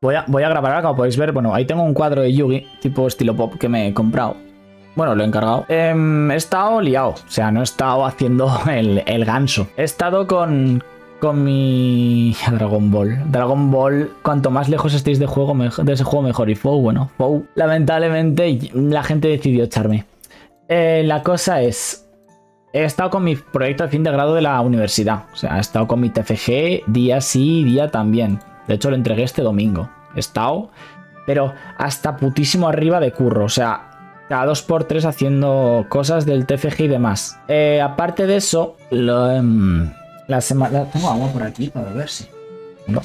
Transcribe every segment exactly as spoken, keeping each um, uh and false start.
Voy a, voy a grabar acá, como podéis ver. Bueno, ahí tengo un cuadro de Yugi, tipo estilo pop, que me he comprado. Bueno, lo he encargado. Eh, he estado liado. O sea, no he estado haciendo el, el ganso. He estado con... con mi Dragon Ball. Dragon Ball, cuanto más lejos estéis de, juego, de ese juego, mejor. Y F O W, bueno, F O W. Lamentablemente, la gente decidió echarme. Eh, la cosa es... He estado con mi proyecto de fin de grado de la universidad. O sea, he estado con mi T F G día sí, día también. De hecho, lo entregué este domingo. He estado, pero hasta putísimo arriba de curro. O sea... cada dos por tres haciendo cosas del T F G y demás. Eh, aparte de eso, lo, um, la semana... Tengo agua por aquí para ver si... No.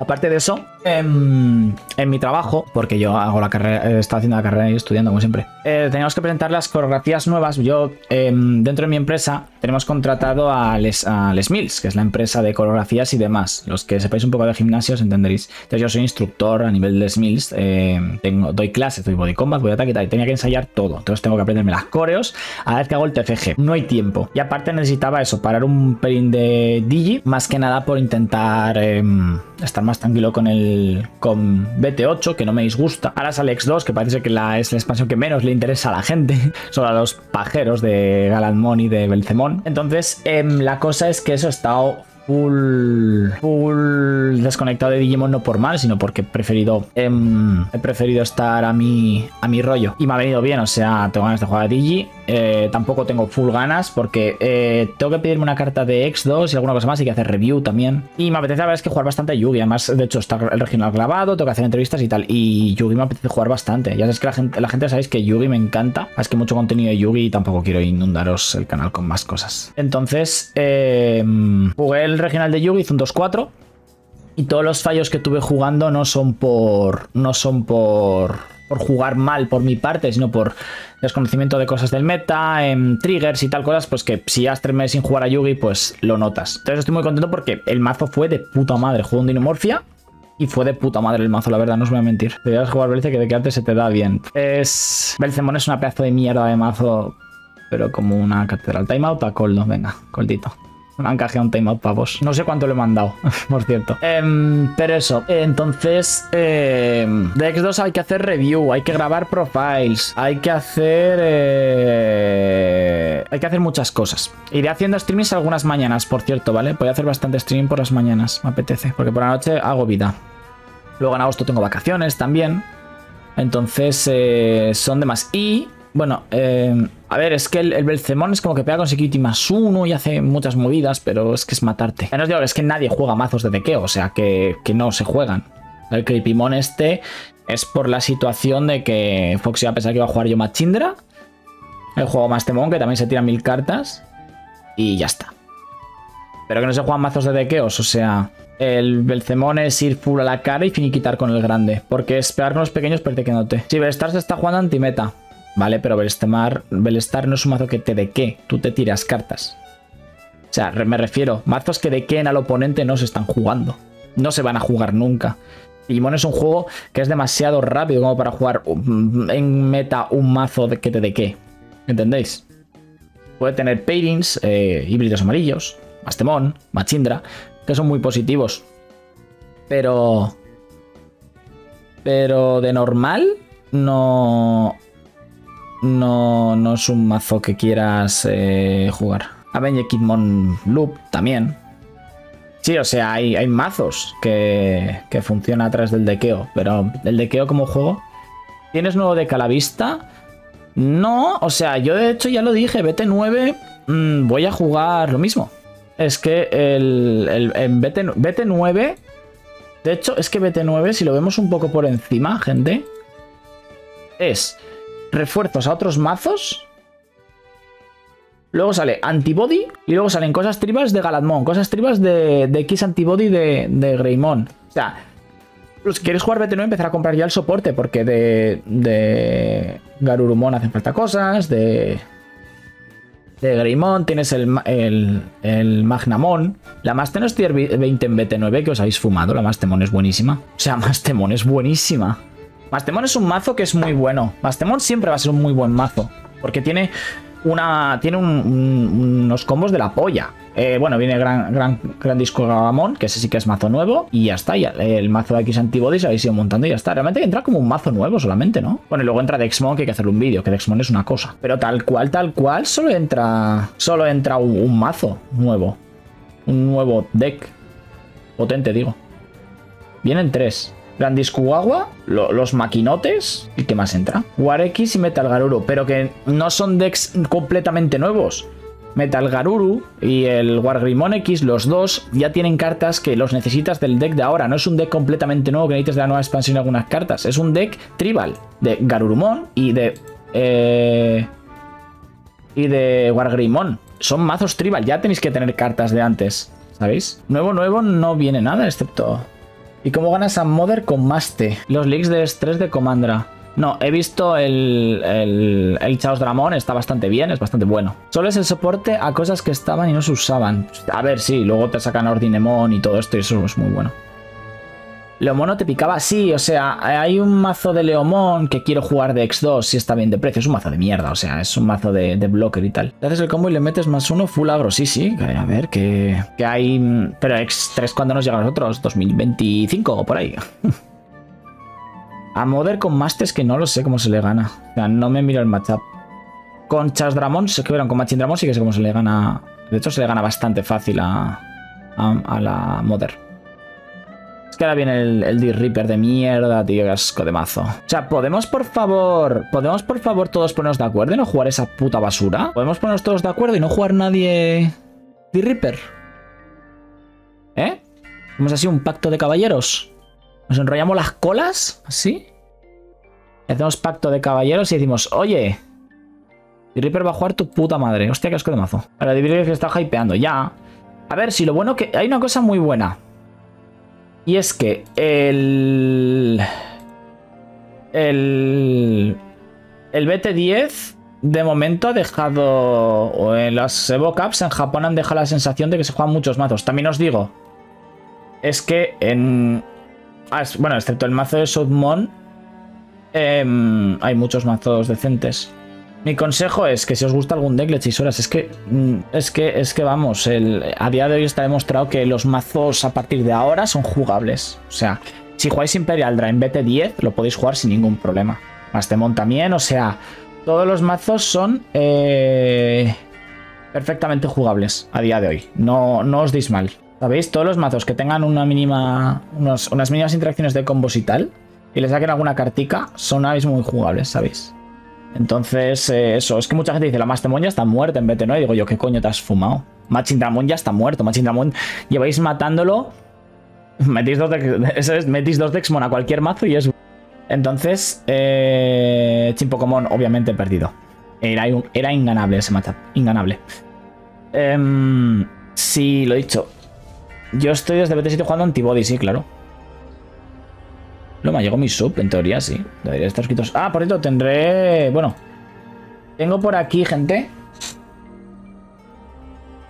Aparte de eso, em, en mi trabajo, porque yo hago la carrera, eh, estaba haciendo la carrera y estudiando como siempre, eh, teníamos que presentar las coreografías nuevas. Yo, em, dentro de mi empresa, tenemos contratado a Les, a Les Mills, que es la empresa de coreografías y demás. Los que sepáis un poco de gimnasios entenderéis. Entonces yo soy instructor a nivel de Les Mills, eh, tengo, doy clases, doy body combat, doy ataque y tal, y tenía que ensayar todo. Entonces tengo que aprenderme las coreos a la vez que hago el T F G. No hay tiempo. Y aparte necesitaba eso, parar un pelín de Digi, más que nada por intentar em, estar más más tranquilo con el con B T ocho, que no me disgusta. Ahora sale X dos, que parece que la, es la expansión que menos le interesa a la gente, solo a los pajeros de Galamón y de Belphemon. Entonces, eh, la cosa es que eso, he estado full, full desconectado de Digimon, no por mal, sino porque he preferido, eh, he preferido estar a mi, a mi rollo. Y me ha venido bien, o sea, tengo ganas de jugar a Digi. Eh, tampoco tengo full ganas porque eh, tengo que pedirme una carta de X dos y alguna cosa más, y que hacer review también. Y me apetece, la verdad es que jugar bastante a Yugi. Además, de hecho, está el regional grabado, tengo que hacer entrevistas y tal. Y Yugi me apetece jugar bastante. Ya sabéis que la gente, la gente sabéis que Yugi me encanta. Es que mucho contenido de Yugi y tampoco quiero inundaros el canal con más cosas. Entonces, eh, jugué el regional de Yugi, hice un dos cuatro. Y todos los fallos que tuve jugando no son por... No son por... por jugar mal por mi parte, sino por desconocimiento de cosas del meta, em, triggers y tal, cosas pues que si has tres meses sin jugar a Yugi, pues lo notas. Entonces estoy muy contento porque el mazo fue de puta madre. Jugué un Dinomorfia y fue de puta madre el mazo, la verdad, no os voy a mentir. Deberías jugar Belce, que de que antes se te da bien. Es... Belphemon es una pedazo de mierda de mazo, pero como una catedral. Timeout a Coldo, venga, Coldito. Me han cajeado un timeout, pavos. No sé cuánto le he mandado, por cierto. Eh, pero eso. Entonces, eh, de X dos hay que hacer review, hay que grabar profiles, hay que hacer... Eh, hay que hacer muchas cosas. Iré haciendo streamings algunas mañanas, por cierto, ¿vale? Voy a hacer bastante streaming por las mañanas, me apetece. Porque por la noche hago vida. Luego en agosto tengo vacaciones también. Entonces, eh, son de más. Y... Bueno, eh, a ver, es que el, el Belphemon es como que pega con security más uno y hace muchas movidas, pero es que es matarte. Ya no os digo, es que nadie juega mazos de dequeo, o sea, que, que no se juegan. El Creepymon este es por la situación de que Fox iba a pensar que iba a jugar yo Machinedra. El juego Mastemon, que también se tiran mil cartas. Y ya está. Pero que no se juegan mazos de dequeos, o sea... El Belphemon es ir full a la cara y finiquitar con el grande. Porque es pegar con los pequeños pertequenote. Sí, Belstars está jugando anti-meta. Vale, pero Belstemar, Belstar no es un mazo que te dequee, tú te tiras cartas. O sea, me refiero, mazos que dequeen al oponente no se están jugando. No se van a jugar nunca. Digimon es un juego que es demasiado rápido como para jugar en meta un mazo que te dequee. ¿Entendéis? Puede tener pairings, eh, híbridos amarillos, Mastemon, Machinedra, que son muy positivos. Pero... Pero de normal, no... No, no es un mazo que quieras eh, jugar. Avenger Kidmon Loop también. Sí, o sea, hay, hay mazos que, que funcionan a través del dequeo. Pero el dequeo como juego... ¿Tienes nuevo deck a la vista? No, o sea, yo de hecho ya lo dije. B T nueve mmm, voy a jugar lo mismo. Es que el, el, el B T nueve... De hecho, es que B T nueve, si lo vemos un poco por encima, gente... Es... refuerzos a otros mazos. Luego sale Antibody. Y luego salen cosas tribas de Galamón. Cosas tribas de, de X Antibody de, de Greymon. O sea, si quieres jugar B T nueve, empezar a comprar ya el soporte. Porque de, de Garurumon hacen falta cosas. De, de Greymon tienes el, el, el Magnamon. La Mastemon es tier veinte en B T nueve, que os habéis fumado. La Mastemon es buenísima. O sea, Mastemon es buenísima. Mastemon es un mazo que es muy bueno. Mastemon siempre va a ser un muy buen mazo, porque tiene una tiene un, un, unos combos de la polla. Eh, bueno, viene gran, gran, gran disco Galamón, que ese sí que es mazo nuevo. Y ya está, ya, el mazo de X Antibody se habéis ido montando y ya está. Realmente entra como un mazo nuevo solamente, ¿no? Bueno, y luego entra Dexmon, que hay que hacerle un vídeo, que Dexmon es una cosa. Pero tal cual, tal cual, solo entra, solo entra un, un mazo nuevo. Un nuevo deck potente, digo. Vienen tres. Grandiscuagua, lo, los maquinotes. ¿Y qué más entra? WarX y Metal Garuru. Pero que no son decks completamente nuevos. Metal Garuru y el WarGreymon X, los dos, ya tienen cartas que los necesitas del deck de ahora. No es un deck completamente nuevo que necesites de la nueva expansión de algunas cartas. Es un deck tribal de Garurumon y de... Eh, y de WarGreymon. Son mazos tribal. Ya tenéis que tener cartas de antes, ¿sabéis? Nuevo, nuevo no viene nada, excepto... ¿Y cómo ganas a Mother con Maste? Los leaks de estrés de Comandra. No, he visto el, el, el Chaosdramon, está bastante bien, es bastante bueno. Solo es el soporte a cosas que estaban y no se usaban. A ver, sí, luego te sacan Ordinemon y todo esto y eso es muy bueno. ¿Leomón no te picaba? Sí, o sea, hay un mazo de Leomón que quiero jugar de X dos, si está bien de precio. Es un mazo de mierda, o sea, es un mazo de, de blocker y tal. Le haces el combo y le metes más uno full agro. Sí, sí, a ver, que, que hay... Pero X tres, ¿cuándo nos llega a nosotros? ¿dos mil veinticinco o por ahí? A Mother con Masters que no lo sé cómo se le gana. O sea, no me miro el matchup. Con Chaosdramon, se quedaron con Machinedra sí que sé cómo se le gana. De hecho, se le gana bastante fácil a, a, a la Mother. Es que ahora viene el, el D-Reaper de mierda, tío, qué asco de mazo. O sea, ¿podemos por favor, podemos por favor todos ponernos de acuerdo y no jugar esa puta basura? ¿Podemos ponernos todos de acuerdo y no jugar nadie D-Reaper? ¿Eh? ¿Hacemos así un pacto de caballeros? ¿Nos enrollamos las colas? ¿Así? Hacemos pacto de caballeros y decimos, oye, D-Reaper va a jugar tu puta madre. Hostia, qué asco de mazo. Ahora D-Reaper está hypeando, ya. A ver, si lo bueno que... Hay una cosa muy buena. Y es que el, el, el B T diez de momento ha dejado, o en las Evo Cups en Japón han dejado la sensación de que se juegan muchos mazos. También os digo, es que en, bueno, excepto el mazo de Southmon, eh, hay muchos mazos decentes. Mi consejo es que si os gusta algún deck le echéis horas. Es que, es que, es que vamos, el, a día de hoy está demostrado que los mazos a partir de ahora son jugables. O sea, si jugáis Imperialdra en B T diez lo podéis jugar sin ningún problema. Mastemon también, o sea, todos los mazos son eh, perfectamente jugables a día de hoy. No, no os deis mal. ¿Sabéis? Todos los mazos que tengan una mínima, unos, unas mínimas interacciones de combos y tal, y les saquen alguna cartica, son aves muy jugables, ¿sabéis? Entonces, eh, eso, es que mucha gente dice, la Mastemon ya está muerta en B T nueve, y digo yo, ¿qué coño te has fumado? MachineDramon ya está muerto, MachineDramon lleváis matándolo, metís dos, de, eso es, metís dos Dexmon a cualquier mazo y es... Entonces, eh, Chimpocomon obviamente perdido, era, era inganable ese matchup, inganable. Um, sí, lo he dicho, yo estoy desde B T siete jugando Antibody, sí, claro. No me llegó mi sub, en teoría sí. Debería estar escritos. Ah, por cierto, tendré... Bueno. Tengo por aquí, gente,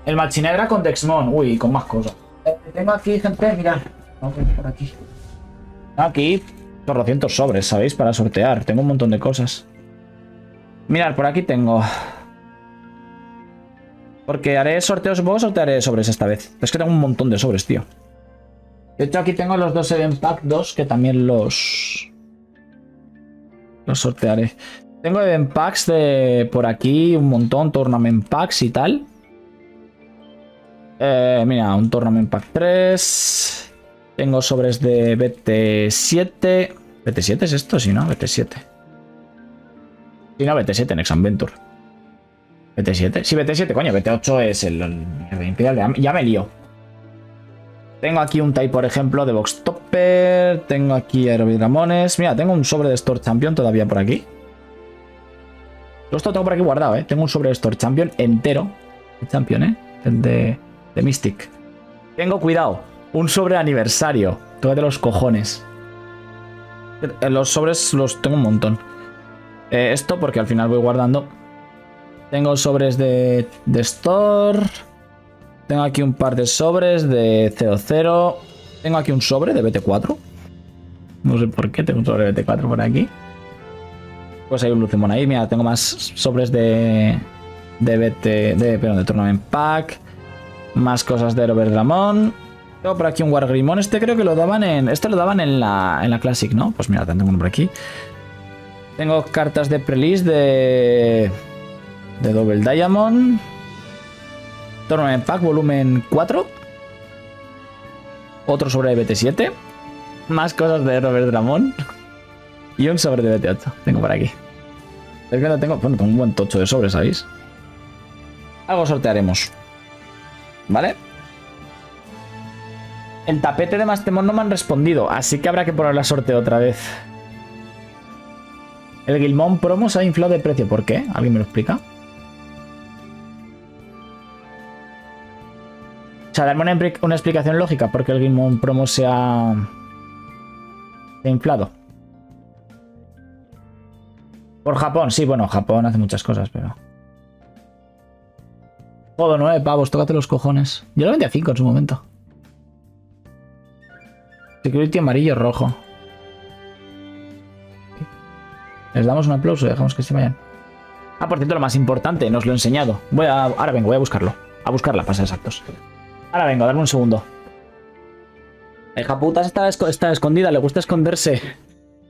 el Machinedra con Dexmon. Uy, con más cosas. Eh, tengo aquí, gente, mirad. Vamos a por aquí. Aquí, doscientos sobres, ¿sabéis? Para sortear. Tengo un montón de cosas. Mirad, por aquí tengo... Porque haré sorteos vos, sortearé sobres esta vez. Es que tengo un montón de sobres, tío. De hecho, aquí tengo los dos Event Pack dos, que también los... Los sortearé. Tengo Event Packs de por aquí, un montón, Tournament Packs y tal. Eh, mira, un Tournament Pack tres. Tengo sobres de B T siete. ¿B T siete es esto? Sí, ¿no? B T siete. Sí, no, B T siete en Examventure. ¿B T siete? Sí, B T siete, coño, B T ocho es el... el, el, el ya me lío. Tengo aquí un type, por ejemplo, de Box Topper. Tengo aquí Herobar Dramones. Mira, tengo un sobre de Store Champion todavía por aquí. Todo esto lo tengo por aquí guardado, ¿eh? Tengo un sobre de Store Champion entero. Champion, ¿eh? De, de Mystic. Tengo, cuidado, un sobre de aniversario. Tócate los cojones. Los sobres los tengo un montón. Eh, esto porque al final voy guardando. Tengo sobres de, de Store... Tengo aquí un par de sobres de cero cero. Tengo aquí un sobre de B T cuatro. No sé por qué tengo un sobre de B T cuatro por aquí. Pues hay un Lucemon ahí. Mira, tengo más sobres de... De B T... De, perdón, de Tournament Pack. Más cosas de Herobar Dramon. Tengo por aquí un WarGreymon. Este creo que lo daban en... Este lo daban en la, en la Classic, ¿no? Pues mira, tengo uno por aquí. Tengo cartas de Prelease de... De Double Diamond. Tournament Pack volumen cuatro. Otro sobre de B T siete. Más cosas de Herobar Dramon. Y un sobre de B T ocho. Tengo por aquí. Es que no tengo... Bueno, tengo un buen tocho de sobres, ¿sabéis? Algo sortearemos. ¿Vale? El tapete de Mastemon no me han respondido. Así que habrá que ponerle a sorteo otra vez. El Guilmón promo se ha inflado de precio. ¿Por qué? ¿Alguien me lo explica? O sea, darme una, una explicación lógica. ¿Por qué el Guilmón promo se ha... Se ha inflado? Por Japón. Sí, bueno, Japón hace muchas cosas, pero... Joder, nueve pavos, tócate los cojones. Yo lo vendí a cinco en su momento. Security amarillo rojo. Les damos un aplauso y dejamos que se vayan. Ah, por cierto, lo más importante, no os lo he enseñado. Voy a... Ahora vengo, voy a buscarlo. A buscarla, para ser exactos. Ahora vengo, darme un segundo. La hija puta está, esc está escondida, le gusta esconderse.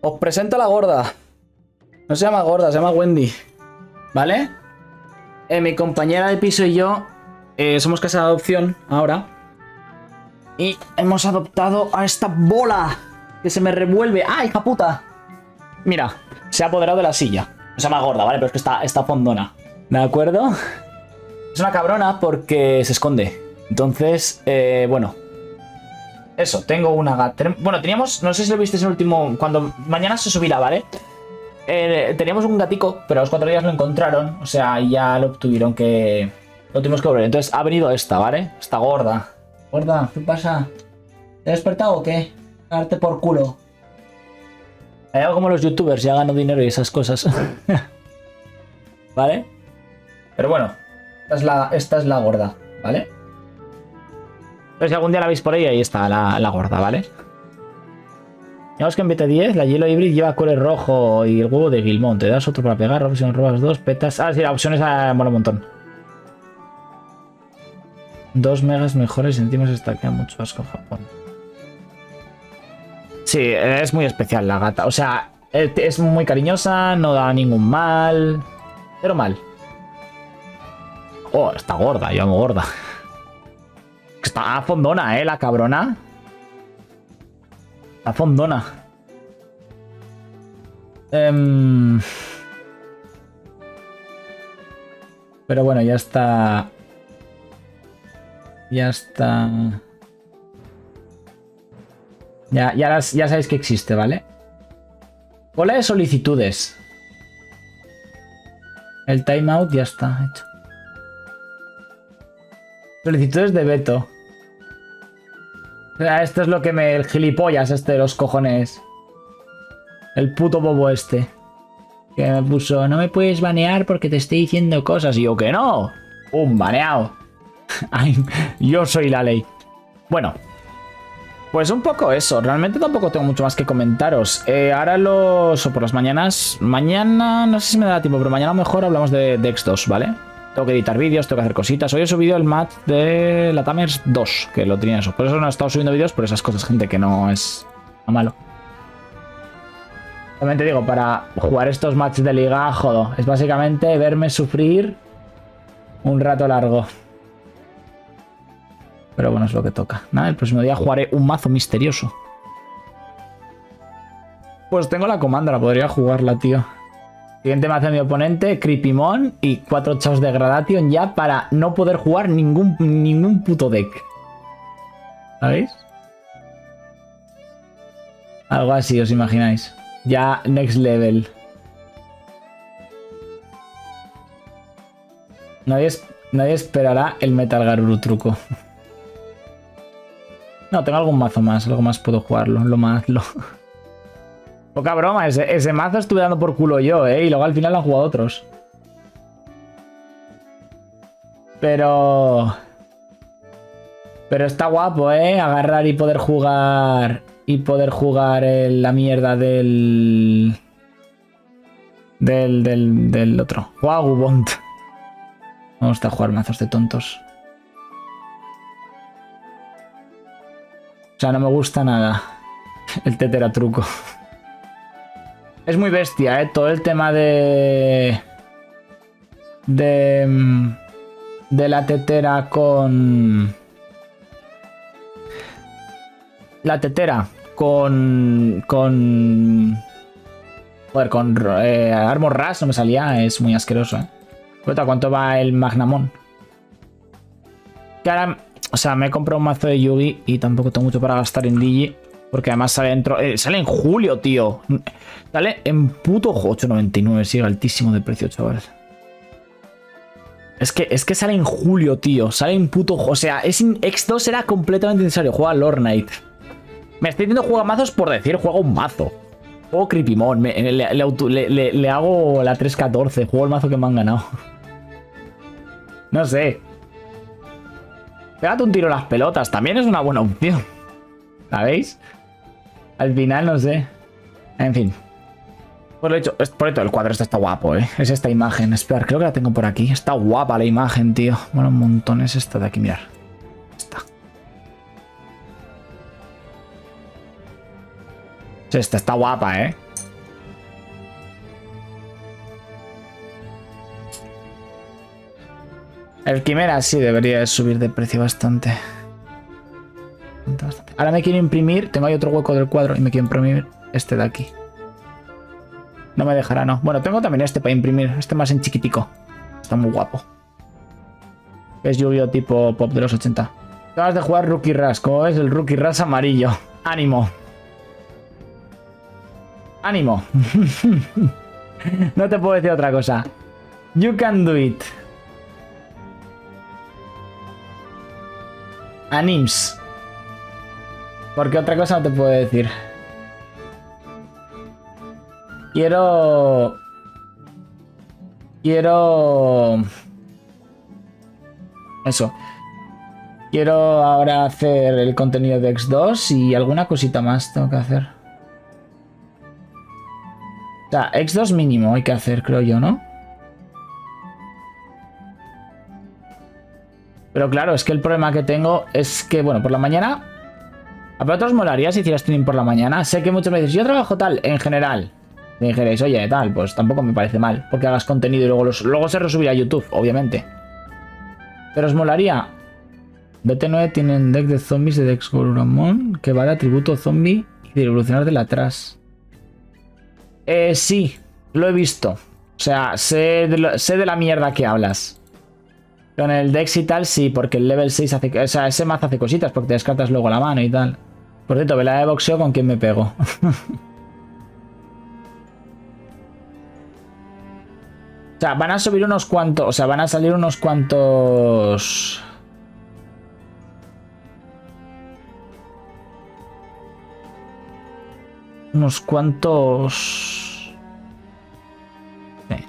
Os presento a la gorda. No se llama gorda, se llama Wendy. ¿Vale? Eh, mi compañera de piso y yo eh, somos casa de adopción ahora. Y hemos adoptado a esta bola que se me revuelve. ¡Ah, hija puta! Mira, se ha apoderado de la silla. No se llama gorda, ¿vale? Pero es que está, está fondona. ¿De acuerdo? Es una cabrona porque se esconde. Entonces, eh, bueno. Eso, tengo una gata. Bueno, teníamos... No sé si lo visteis en el último... Cuando mañana se subirá, ¿vale? Eh, teníamos un gatico, pero a los cuatro días lo encontraron. O sea, ya lo obtuvieron que... Lo tuvimos que volver. Entonces ha venido esta, ¿vale? Esta gorda. Gorda, ¿qué pasa? ¿Te has despertado o qué? Cagarte por culo. Hay algo como los youtubers, ya gano dinero y esas cosas. ¿Vale? Pero bueno, esta es la, esta es la gorda, ¿vale? Pero si algún día la veis por ahí, ahí está la, la gorda, ¿vale? Digamos que en B T diez la Hielo Hybrid lleva color rojo y el huevo de Guilmón. Te das otro para pegar, opción robas dos, petas... Ah, sí, la opción es a mola un montón. Dos megas mejores y encima se estaquea mucho asco Japón. Sí, es muy especial la gata. O sea, es muy cariñosa, no da ningún mal. Pero mal. Oh, está gorda, yo amo gorda. Está fondona, eh, la cabrona. Está fondona. Um... Pero bueno, ya está... Ya está... Ya, ya, las, ya sabéis que existe, ¿vale? Cola de solicitudes. El timeout ya está hecho. Solicitudes de veto. O sea, esto es lo que me... El gilipollas este de los cojones. El puto bobo este. Que me puso... No me puedes banear porque te estoy diciendo cosas. Y yo que no. Un baneado. Ay, yo soy la ley. Bueno, pues un poco eso. Realmente tampoco tengo mucho más que comentaros. eh, Ahora los... O por las mañanas. Mañana, no sé si me da tiempo, pero mañana mejor hablamos de, de X dos, ¿vale? Tengo que editar vídeos, tengo que hacer cositas. Hoy he subido el match de la Tamers dos, que lo tenía eso. Por eso no he estado subiendo vídeos por esas cosas, gente, que no es malo. También te digo, para jugar estos matches de liga, jodo, es básicamente verme sufrir un rato largo. Pero bueno, es lo que toca. Nada, el próximo día jugaré un mazo misterioso. Pues tengo la comanda, la podría jugarla, tío. Siguiente mazo de mi oponente, Creepymon y cuatro Chaos de Gradation ya para no poder jugar ningún, ningún puto deck. ¿Sabéis? Algo así, os imagináis. Ya next level. Nadie, nadie esperará el Metal Garuru truco. No, tengo algún mazo más, algo más puedo jugarlo, lo más, lo... Poca broma, ese, ese mazo estuve dando por culo yo, ¿eh? Y luego al final lo han jugado otros. Pero... Pero está guapo, ¿eh? Agarrar y poder jugar y poder jugar el, la mierda del, del, del, del otro. ¡Wow, Bond! Me gusta jugar mazos de tontos. O sea, no me gusta nada el teteratruco. Es muy bestia, ¿eh? Todo el tema de... De... De la tetera con... La tetera con... Con... Joder, con... Eh, Armor Rush no me salía, es muy asqueroso, ¿eh? ¿Cuánto va el Magnamon? Que ahora... O sea, me he comprado un mazo de Yugi y tampoco tengo mucho para gastar en Digi. Porque además sale dentro... Eh, sale en julio, tío. Sale en puto... ocho noventa y nueve, sí, altísimo de precio, chaval. Es que, es que sale en julio, tío. Sale en puto... O sea, es in, X dos era completamente necesario. Juega Lord Knight. Me estoy diciendo juega mazos por decir, juega un mazo. Juego Creepymon. Me, le, le, le, le hago la tres catorce. Juego el mazo que me han ganado. No sé. Pégate un tiro a las pelotas. También es una buena opción. ¿Sabéis? Al final, no sé. En fin. Por lo hecho, por hecho, el cuadro este está guapo, ¿eh? Es esta imagen. Espera, creo que la tengo por aquí. Está guapa la imagen, tío. Bueno, un montón es esta de aquí, mirar. Esta. Esta está guapa, ¿eh? El Quimera sí debería subir de precio bastante. Bastante. Ahora me quiero imprimir. Tengo ahí otro hueco del cuadro y me quiero imprimir este de aquí. No me dejará, no. Bueno, tengo también este para imprimir. Este más en chiquitico. Está muy guapo. Es lluvio tipo pop de los ochenta. Acabas de jugar Rookie Rush. Como ves, el Rookie Rush amarillo. ¡Ánimo! ¡Ánimo! No te puedo decir otra cosa. You can do it. Anims. Porque otra cosa no te puedo decir. Quiero... Quiero... Eso. Quiero ahora hacer el contenido de X dos y alguna cosita más tengo que hacer. O sea, X dos mínimo hay que hacer, creo yo, ¿no? Pero claro, es que el problema que tengo es que, bueno, por la mañana... A vosotros molaría si hicieras streaming por la mañana. Sé que muchos me dicen, yo trabajo tal, en general... Me dijerais, oye, tal, pues tampoco me parece mal. Porque hagas contenido y luego, los, luego se resubirá a YouTube, obviamente. Pero os molaría. B T nueve tienen deck de zombies de Dexmon que va de atributo zombie y de evolucionar de la atrás. Eh, sí, lo he visto. O sea, sé de, lo, sé de la mierda que hablas. Con el Dex y tal, sí, porque el level seis hace... O sea, ese mazo hace cositas porque te descartas luego la mano y tal. Por cierto, vela de boxeo con quien me pego. O sea, van a subir unos cuantos... O sea, van a salir unos cuantos... Unos cuantos... Sí.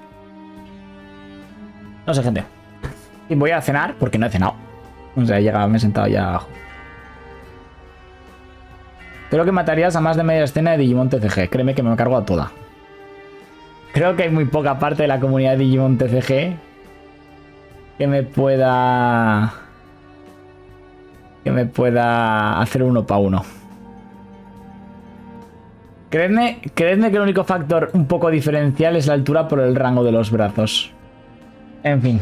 No sé, gente. Y voy a cenar porque no he cenado. O sea, he llegado, me he sentado ya abajo. Creo que matarías a más de media escena de Digimon T C G. Créeme que me cargo a toda. Creo que hay muy poca parte de la comunidad de Digimon T C G que me pueda... Que me pueda hacer uno para uno. Creedme, creedme que el único factor un poco diferencial es la altura por el rango de los brazos. En fin.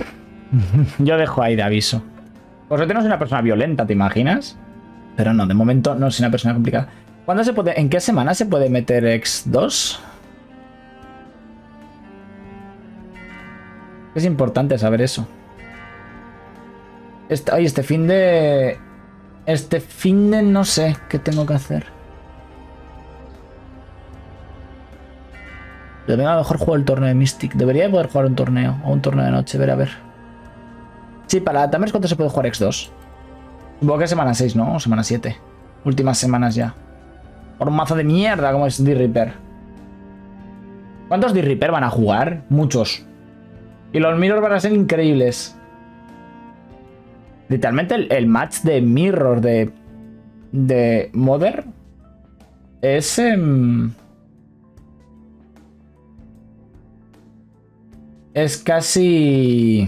Yo dejo ahí de aviso. Vosotros no sois una persona violenta, ¿te imaginas? Pero no, de momento no soy una persona complicada. ¿Cuándo se puede, en qué semana se puede meter X dos? Es importante saber eso. Este, ay, este fin de... Este fin de... No sé qué tengo que hacer. Pero venga, a lo mejor juego el torneo de Mystic. Debería poder jugar un torneo. O un torneo de noche. Ver, a ver. Sí, para también es cuánto se puede jugar X dos. Supongo que es semana seis, ¿no? O semana siete. Últimas semanas ya. Por un mazo de mierda como es D-Reaper. ¿Cuántos D-Reaper van a jugar? Muchos. Y los mirrors van a ser increíbles. Literalmente el, el match de mirror de... De Mother Es... Um, es casi...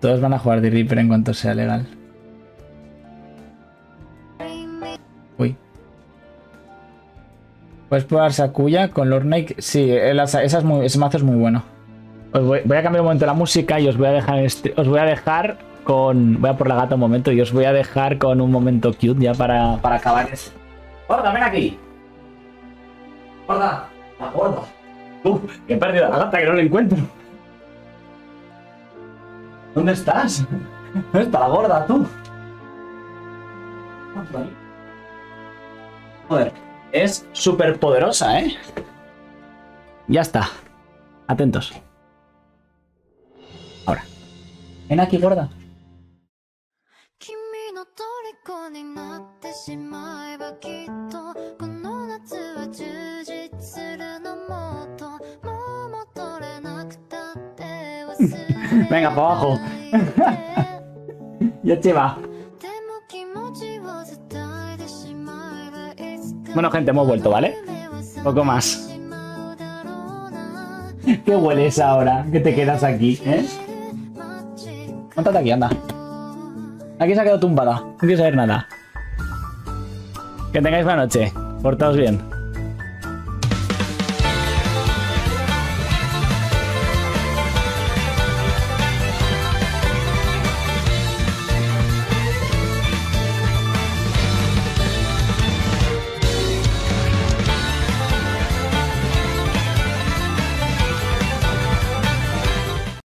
Todos van a jugar D-Reaper en cuanto sea legal. Uy. ¿Puedes probar Sakuya con Lord Nike? Sí, esa es muy, ese mazo es muy bueno. Os voy, voy a cambiar un momento la música y os voy a dejar, os voy a dejar con... Voy a por la gata un momento y os voy a dejar con un momento cute ya para, para acabar. ¡Gorda, ven aquí! ¡Gorda! ¡La gorda! ¡Uf! ¡Qué pérdida la gata que no la encuentro! ¿Dónde estás? ¿Dónde está la gorda, tú? Joder, es súper poderosa, ¿eh? Ya está. Atentos. Ahora. Ven aquí, gorda. Venga, para abajo. Ya te va. Bueno, gente, hemos vuelto, ¿vale? Un poco más. ¿Qué hueles ahora? Que te quedas aquí, ¿eh? Montate aquí, anda. Aquí se ha quedado tumbada. No quiero saber nada. Que tengáis buena noche. Portaos bien.